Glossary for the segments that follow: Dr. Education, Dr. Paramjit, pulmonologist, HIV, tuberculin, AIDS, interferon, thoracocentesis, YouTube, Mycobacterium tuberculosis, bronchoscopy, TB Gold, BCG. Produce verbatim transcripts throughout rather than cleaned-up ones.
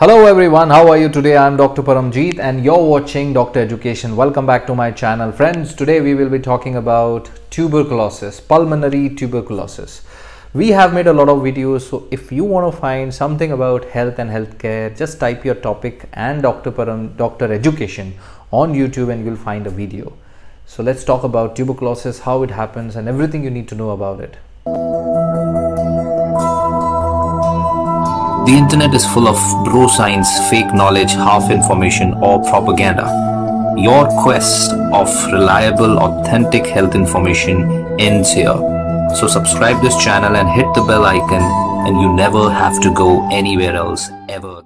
Hello everyone, how are you today? I am Doctor Paramjit and you're watching Doctor Education. Welcome back to my channel. Friends, today we will be talking about tuberculosis, pulmonary tuberculosis. We have made a lot of videos, so if you want to find something about health and healthcare, just type your topic and Doctor Param, Doctor Education on YouTube and you'll find a video. So let's talk about tuberculosis, how it happens and everything you need to know about it. The internet is full of bro science, fake knowledge, half information or propaganda. Your quest of reliable, authentic health information ends here. So subscribe this channel and hit the bell icon and you never have to go anywhere else ever.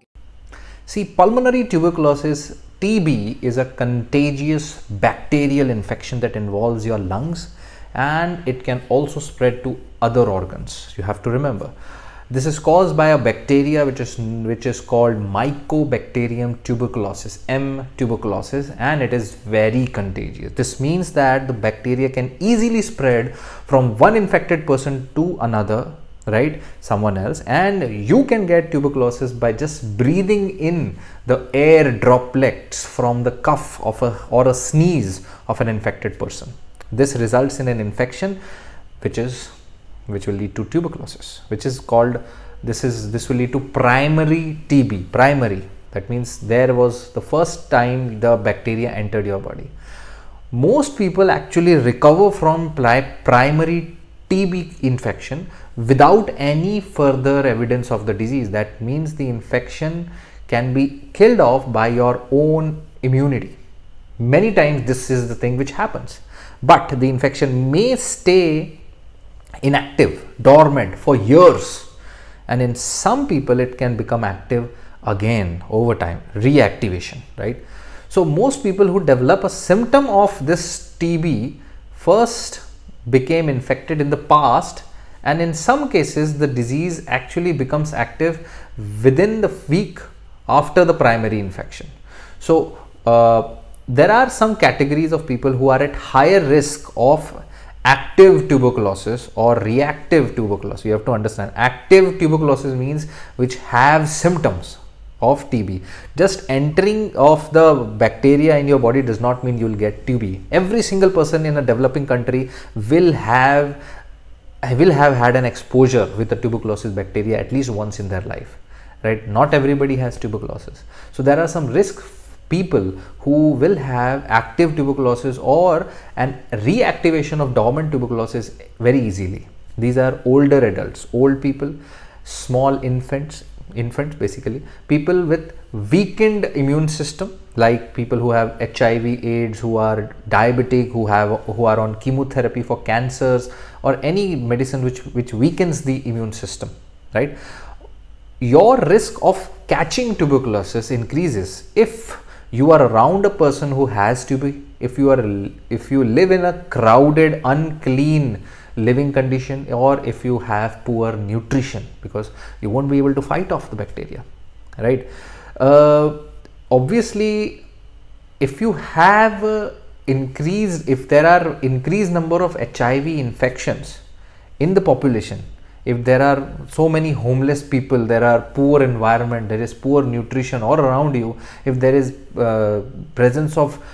See, pulmonary tuberculosis, T B, is a contagious bacterial infection that involves your lungs and it can also spread to other organs. You have to remember. This is caused by a bacteria which is which is called Mycobacterium tuberculosis, M tuberculosis, and it is very contagious. This means that the bacteria can easily spread from one infected person to another, right, someone else, and you can get tuberculosis by just breathing in the air droplets from the cough of a or a sneeze of an infected person. This results in an infection which is which will lead to tuberculosis, which is called this is this will lead to primary T B. Primary, that means there was the first time the bacteria entered your body. Most people actually recover from primary T B infection without any further evidence of the disease. That means the infection can be killed off by your own immunity. Many times this is the thing which happens, but the infection may stay inactive, dormant for years, and in some people it can become active again over time, reactivation, right? So most people who develop a symptom of this T B first became infected in the past, and in some cases the disease actually becomes active within the week after the primary infection. So uh, there are some categories of people who are at higher risk of active tuberculosis or reactive tuberculosis. You have to understand, active tuberculosis means which have symptoms of T B. Just entering of the bacteria in your body does not mean you will get T B. Every single person in a developing country will have will have had an exposure with the tuberculosis bacteria at least once in their life, right? Not everybody has tuberculosis. So there are some risk people who will have active tuberculosis or an reactivation of dormant tuberculosis very easily. These are older adults, old people, small infants, infants basically, people with weakened immune system, like people who have H I V, AIDS, who are diabetic, who have who are on chemotherapy for cancers or any medicine which, which weakens the immune system, right? Your risk of catching tuberculosis increases if you are around a person who has T B, if you are if you live in a crowded, unclean living condition, or if you have poor nutrition, because you won't be able to fight off the bacteria, right? Uh, obviously, if you have uh, increased, if there are increased number of H I V infections in the population, if there are so many homeless people, there are poor environment, there is poor nutrition all around you, if there is uh, presence of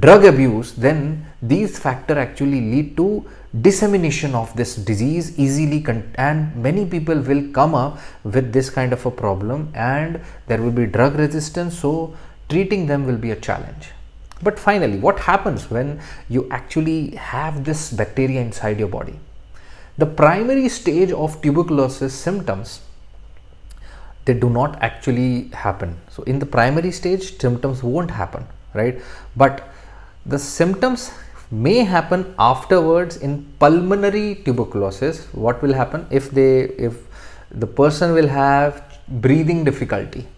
drug abuse, then these factors actually lead to dissemination of this disease easily, and many people will come up with this kind of a problem and there will be drug resistance, so treating them will be a challenge. But finally, what happens when you actually have this bacteria inside your body? The primary stage of tuberculosis symptoms, they do not actually happen. So in the primary stage, symptoms won't happen, right? But the symptoms may happen afterwards in pulmonary tuberculosis. What will happen if they, if the person will have breathing difficulty,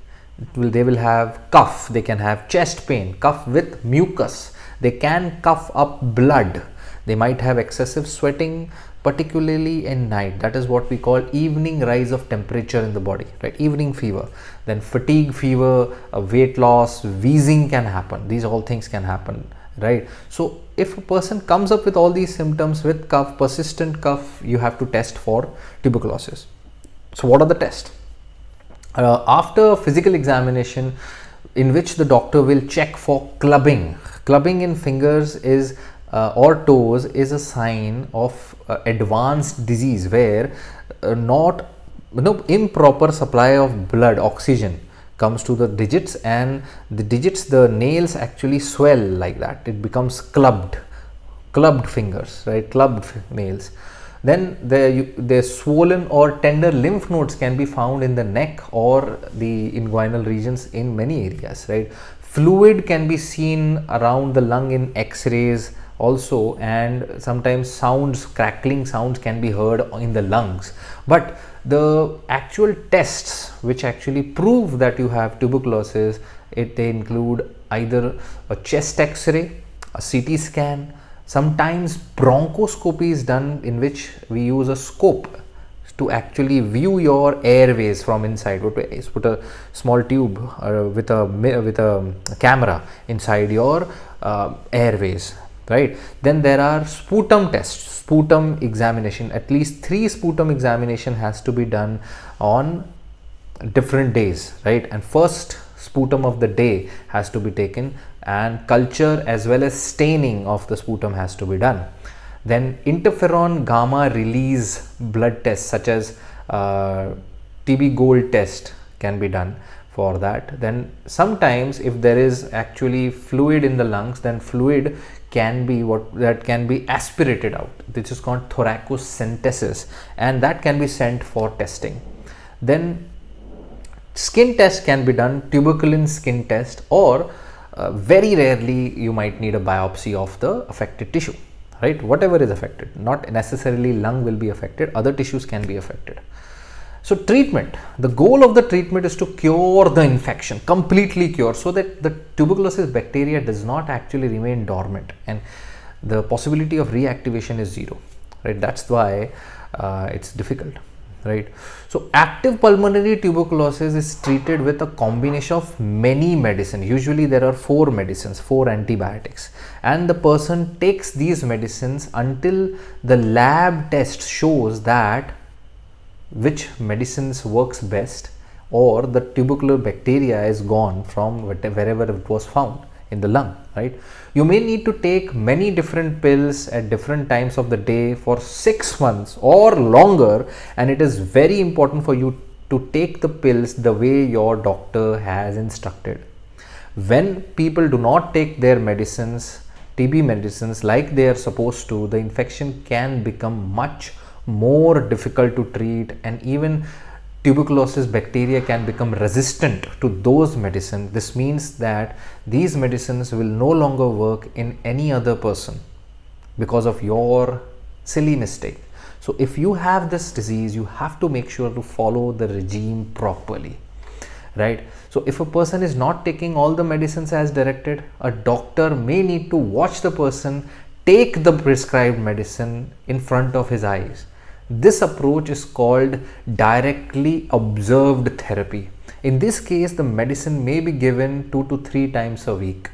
will, they will have cough, they can have chest pain, cough with mucus, they can cough up blood, they might have excessive sweating, particularly in night. That is what we call evening rise of temperature in the body, right? Evening fever, then fatigue fever, uh, weight loss, wheezing can happen. These all things can happen, right? So if a person comes up with all these symptoms with cough, persistent cough, you have to test for tuberculosis. So what are the tests? uh, after physical examination, in which the doctor will check for clubbing. Clubbing in fingers is uh, or toes is a sign of uh, advanced disease where uh, not no improper supply of blood oxygen comes to the digits, and the digits, the nails actually swell like that. It becomes clubbed, clubbed fingers, right? Clubbed nails. Then the the swollen or tender lymph nodes can be found in the neck or the inguinal regions in many areas, right? Fluid can be seen around the lung in X-rays also, and sometimes sounds, crackling sounds can be heard in the lungs. But the actual tests which actually prove that you have tuberculosis, it they include either a chest X-ray, a C T scan. Sometimes bronchoscopy is done, in which we use a scope to actually view your airways from inside. Put a small tube uh, with a with a camera inside your uh, airways, right? Then there are sputum tests, sputum examination. At least three sputum examination has to be done on different days, right? And first sputum of the day has to be taken, and culture as well as staining of the sputum has to be done. Then interferon gamma release blood tests such as uh, T B Gold test can be done for that. Then sometimes if there is actually fluid in the lungs, then fluid can be what that can be aspirated out. This is called thoracocentesis, and that can be sent for testing. Then skin test can be done, tuberculin skin test, or uh, very rarely you might need a biopsy of the affected tissue, right? Whatever is affected, not necessarily lung will be affected, other tissues can be affected. So treatment, the goal of the treatment is to cure the infection, completely cure, so that the tuberculosis bacteria does not actually remain dormant and the possibility of reactivation is zero, right? That's why uh, it's difficult, right? So active pulmonary tuberculosis is treated with a combination of many medicines. Usually there are four medicines, four antibiotics, and the person takes these medicines until the lab test shows that which medicines works best or the tubercular bacteria is gone from wherever it was found in the lung, right? You may need to take many different pills at different times of the day for six months or longer, and it is very important for you to take the pills the way your doctor has instructed. When people do not take their medicines, T B medicines, like they are supposed to, the infection can become much more difficult to treat, and even tuberculosis bacteria can become resistant to those medicines. This means that these medicines will no longer work in any other person because of your silly mistake. So if you have this disease, you have to make sure to follow the regime properly, right? So if a person is not taking all the medicines as directed, a doctor may need to watch the person take the prescribed medicine in front of his eyes. This approach is called directly observed therapy. In this case, the medicine may be given two to three times a week,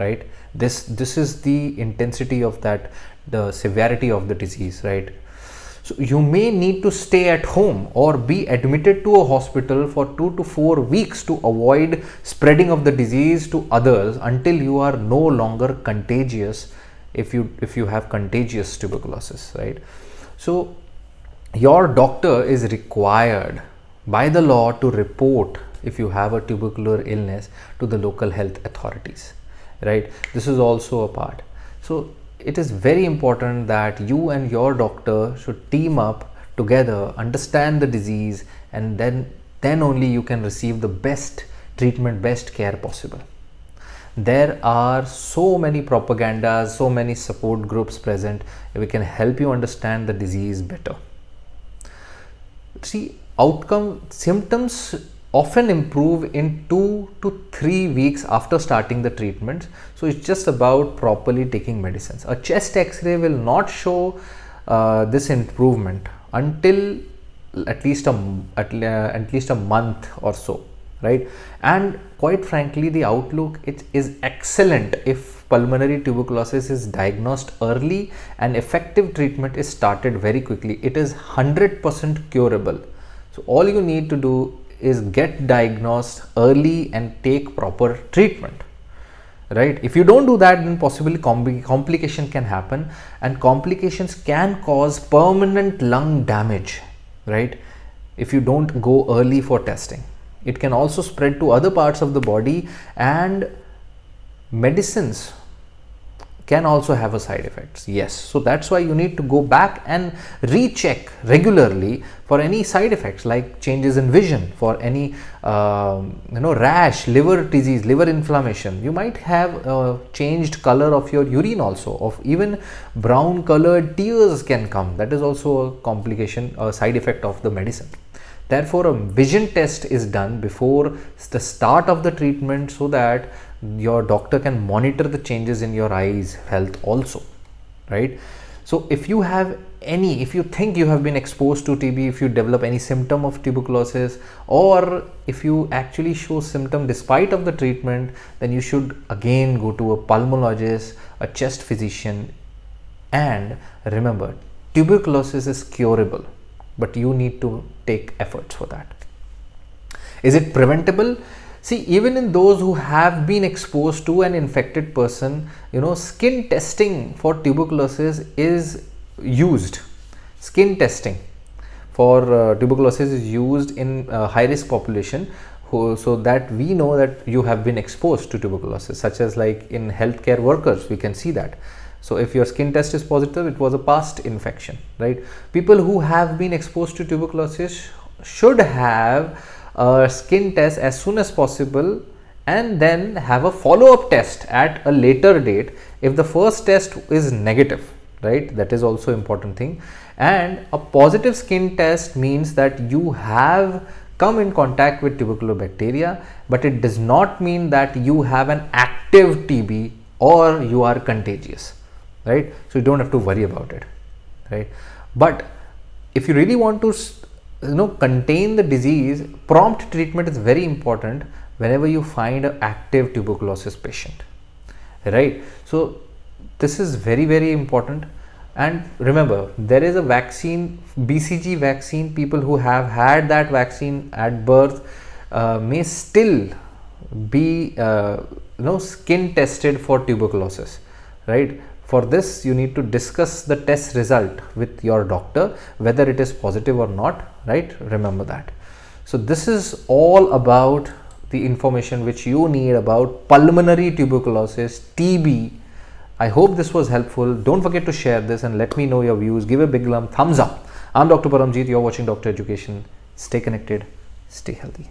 right? This this is the intensity of that, the severity of the disease, right? So you may need to stay at home or be admitted to a hospital for two to four weeks to avoid spreading of the disease to others until you are no longer contagious, if you if you have contagious tuberculosis, right? So your doctor is required by the law to report if you have a tubercular illness to the local health authorities, right? This is also a part. So it is very important that you and your doctor should team up together, understand the disease, and then, then only you can receive the best treatment, best care possible. There are so many propagandas, so many support groups present, we can help you understand the disease better. See, outcome symptoms often improve in two to three weeks after starting the treatment. So it's just about properly taking medicines. A chest X-ray will not show uh, this improvement until at least a at, uh, at least a month or so, right? And quite frankly, the outlook it is excellent if pulmonary tuberculosis is diagnosed early and effective treatment is started very quickly. It is one hundred percent curable. So all you need to do is get diagnosed early and take proper treatment, right? If you don't do that, then possibly compl complication can happen, and complications can cause permanent lung damage, right? If you don't go early for testing, it can also spread to other parts of the body, and medicines can also have a side effects. Yes, so that's why you need to go back and recheck regularly for any side effects like changes in vision, for any uh, you know rash, liver disease, liver inflammation. You might have uh, changed color of your urine also, of even brown colored tears can come. That is also a complication, a side effect of the medicine. Therefore, a vision test is done before the start of the treatment so that your doctor can monitor the changes in your eyes health also, right? So if you have any, if you think you have been exposed to T B, if you develop any symptom of tuberculosis, or if you actually show symptom despite of the treatment, then you should again go to a pulmonologist, a chest physician. And remember, tuberculosis is curable, but you need to take efforts for that. Is it preventable? See, even in those who have been exposed to an infected person, you know, skin testing for tuberculosis is used. Skin testing for uh, tuberculosis is used in uh, high-risk population, who, so that we know that you have been exposed to tuberculosis, such as like in healthcare workers, we can see that. So if your skin test is positive, it was a past infection, right? People who have been exposed to tuberculosis should have a skin test as soon as possible, and then have a follow-up test at a later date if the first test is negative, right? That is also important thing. And a positive skin test means that you have come in contact with tubercular bacteria, but it does not mean that you have an active T B or you are contagious, right? So you don't have to worry about it, right? But if you really want to you know contain the disease, prompt treatment is very important whenever you find an active tuberculosis patient, right? So this is very very important. And remember, there is a vaccine, B C G vaccine. People who have had that vaccine at birth uh, may still be uh, you know skin tested for tuberculosis, right? For this, you need to discuss the test result with your doctor, whether it is positive or not, right? Remember that. So this is all about the information which you need about pulmonary tuberculosis, T B. I hope this was helpful. Don't forget to share this and let me know your views. Give a big lump thumbs up. I'm Doctor Paramjit. You're watching Doctor Education. Stay connected, stay healthy.